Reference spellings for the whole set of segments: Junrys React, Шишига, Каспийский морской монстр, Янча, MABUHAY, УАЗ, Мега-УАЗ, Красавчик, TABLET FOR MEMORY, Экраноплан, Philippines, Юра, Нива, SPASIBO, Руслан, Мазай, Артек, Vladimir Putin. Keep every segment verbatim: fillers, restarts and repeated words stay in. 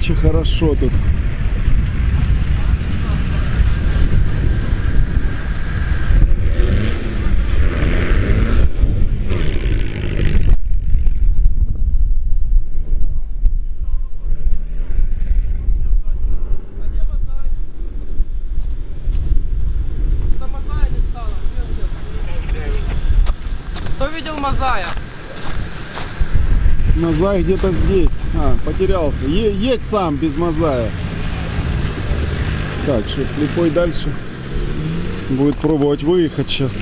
Янче хорошо тут. Мазая. Мазай где-то здесь. А, потерялся. Е едь сам без Мазая. Так, что слепой дальше будет пробовать выехать сейчас.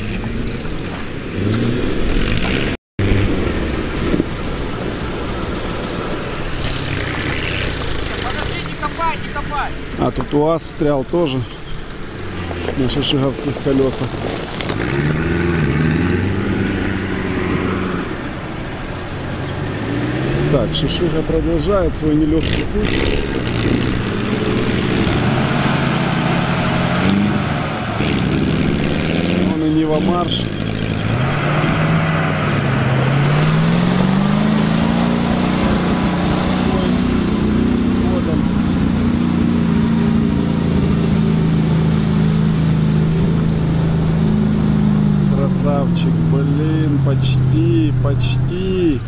Подожди, не копай, не копай. А тут УАЗ встрял тоже на шишиговских колесах. Так, Шишига продолжает свой нелегкий путь. Вон и Нива марш. Вот он. Красавчик, блин, почти, почти.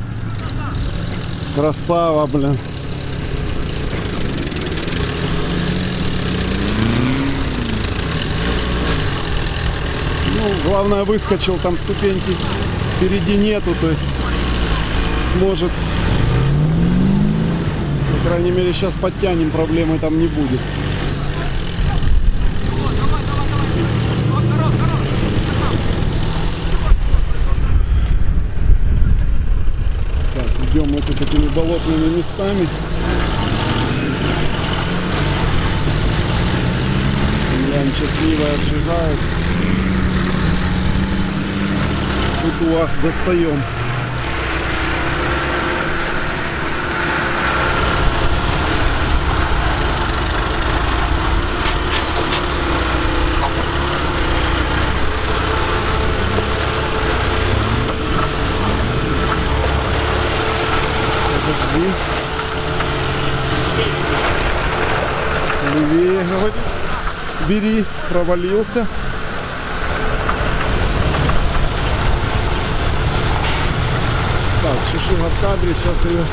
Красава, блин. Ну, главное, выскочил, там ступеньки впереди нету, то есть сможет. По крайней мере, сейчас подтянем, проблемы там не будет. Идем вот такими болотными местами. Янча с Нивой отжигают. Тут УАЗ достаем. Левее, говорит. Бери, провалился. Так, Шишига в кадре, сейчас ее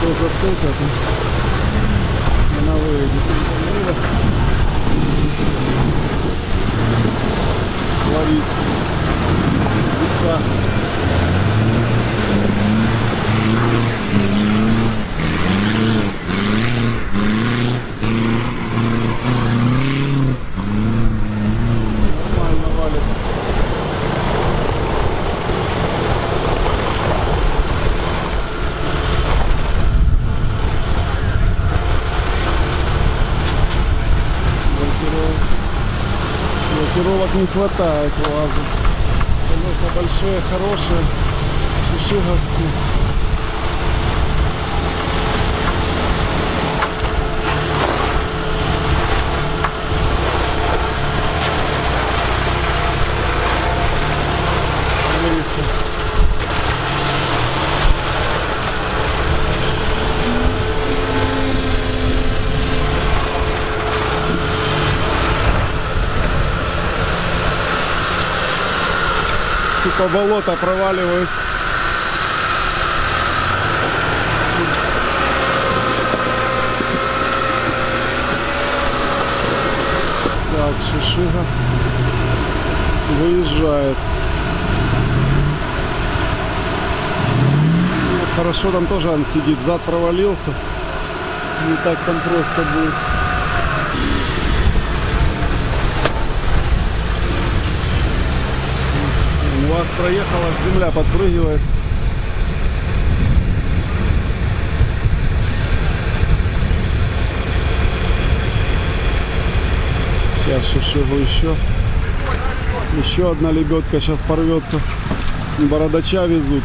до зацепят. Она выйдет. Ловит. Веса. Блокировок не хватает у УАЗа. Колеса большие, хорошие, шишиговские. По болото проваливают. Так, Шишига выезжает. Вот хорошо, там тоже он сидит, зад провалился. Не так там просто будет. У вас проехала, земля подпрыгивает. Сейчас Шишигу еще. Еще одна лебедка сейчас порвется. Бородача везут.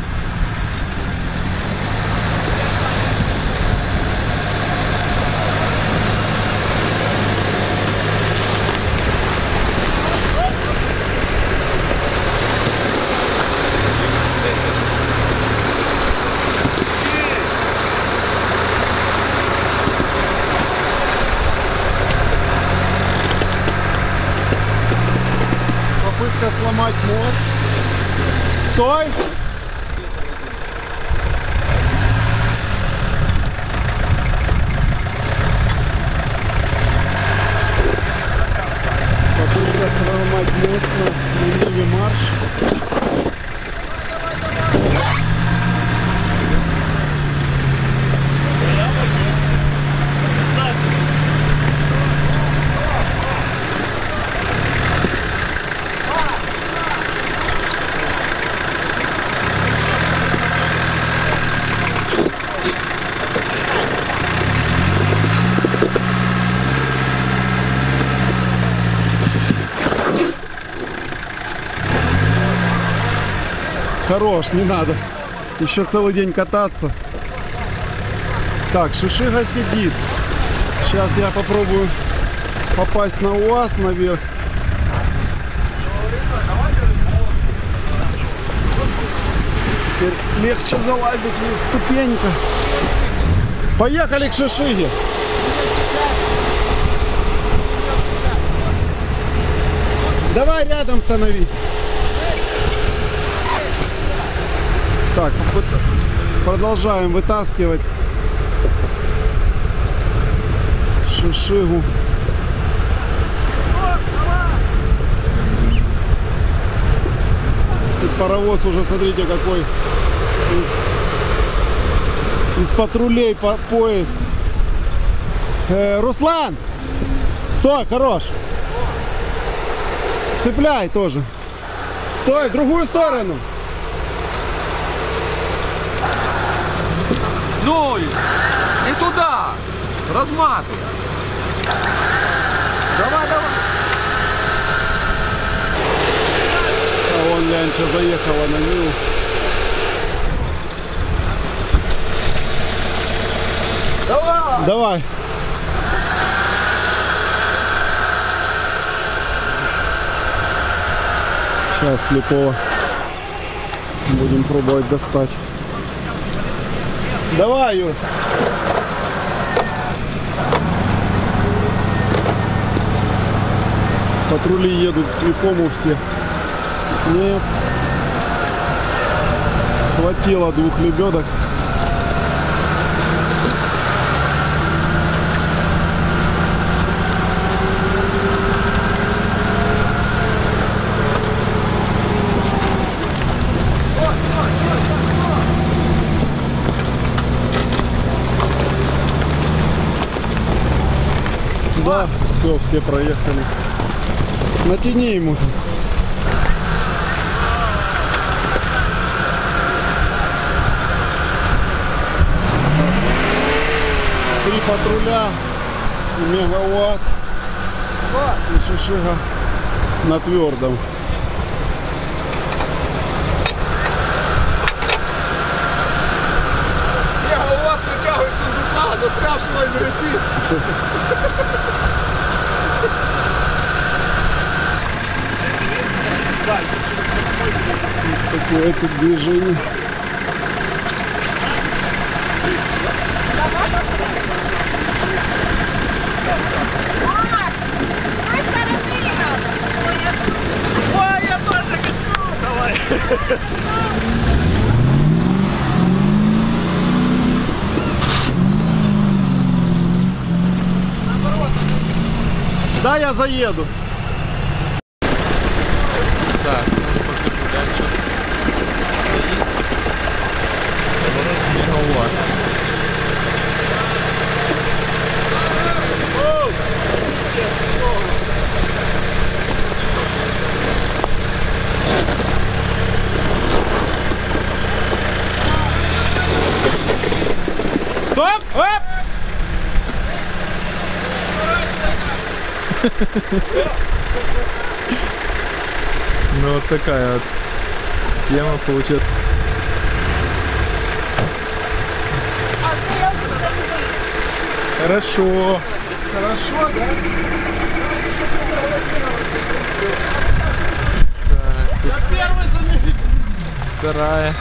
ломать мост. Стой! Попытка сломать мост на Ниве марш. Хорош, не надо. Еще целый день кататься. Так, Шишига сидит. Сейчас я попробую попасть на УАЗ наверх. Теперь легче залазить вниз ступенька. Поехали к Шишиге. Давай рядом становись. Так, продолжаем вытаскивать Шишигу. И паровоз уже, смотрите, какой из, из патрулей по, поезд. Э, Руслан! Стой, хорош! Цепляй тоже. Стой, в другую сторону! Ну, не туда, разматывай. Давай, давай. А вон Янча заехала на Ниву. Давай. Давай. Сейчас слепого будем пробовать достать. Давай, Юра. Патрули едут к слепому все. Нет. Хватило двух лебедок. Да, все, все проехали. Натяни ему. Три патруля, Мега-УАЗ и Шишига на твердом. Застрявшего из России. Какое-то движение. Ой, я тоже хочу! Давай! Да, я заеду. Так, пошли дальше. Поворот у вас. Стоп! Оп! Ну вот такая вот тема получилась. Хорошо. Хорошо, да? Так. Я первый заметил. Вторая.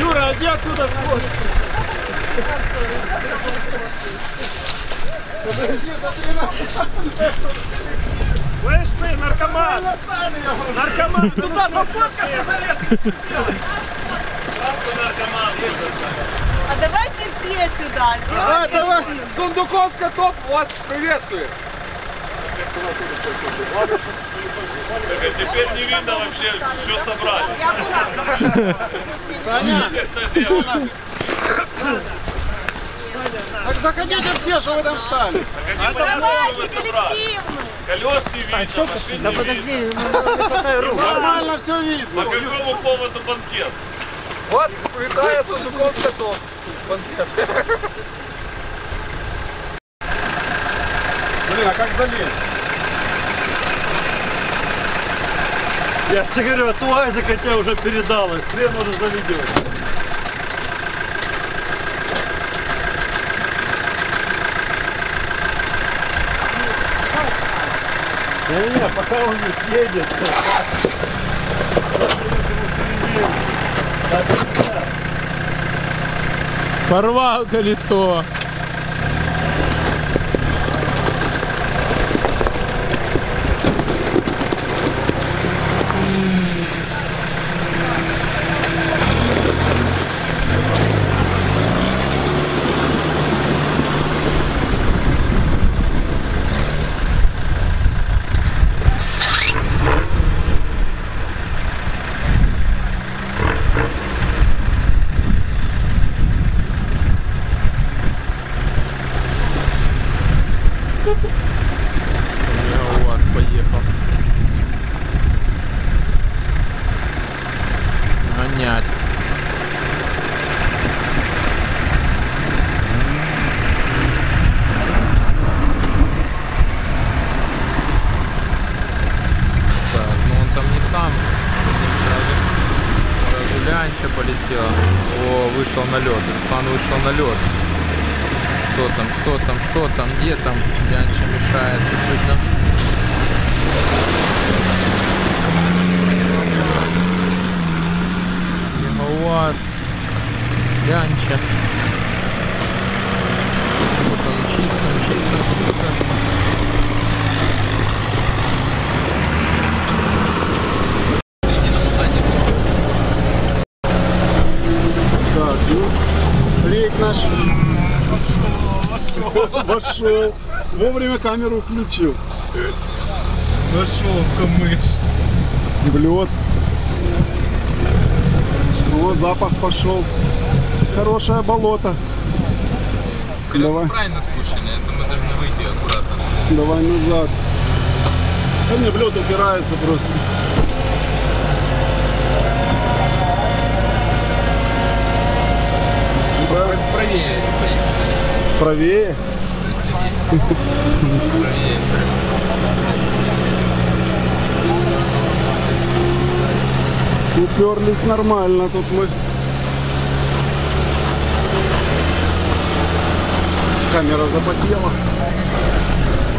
Юра, а где отсюда смотришь? Подожди, Слышь ты, наркоман! Наркоман! Туда пофоткаться залез! А давайте все сюда! А, давай! Сундуковская топ вас приветствует! Теперь не видно вообще, что собрали. Саня! Так заходите все, что вы там встали. Давайте коллективно. Колес не видно, машин не видно. Нормально все видно. По какому поводу банкет? Вас вылетает сундуковская топ. Банкет. Блин, а как залезть? Я же тебе говорю, от УАЗика тебя уже передалось, хрен уже заведет. Да нет, пока он не съедет. Порвал колесо. Янча полетела. О, вышел на лед. Руслан вышел на лед. Что там, что там, что там, где там? Янча мешает чуть-чуть нам. Мега-УАЗ. Янча. Что-то мчится, мчится, мчится. Наш вошел, вовремя камеру включил. Вошел в камыш. В лед. О, запах пошел. Хорошее болото. Колеса давай. Правильно спущены, это мы должны выйти аккуратно. Давай назад. Они в лед упираются просто. Правее. Правее? Правее. Уперлись нормально тут мы. Камера запотела.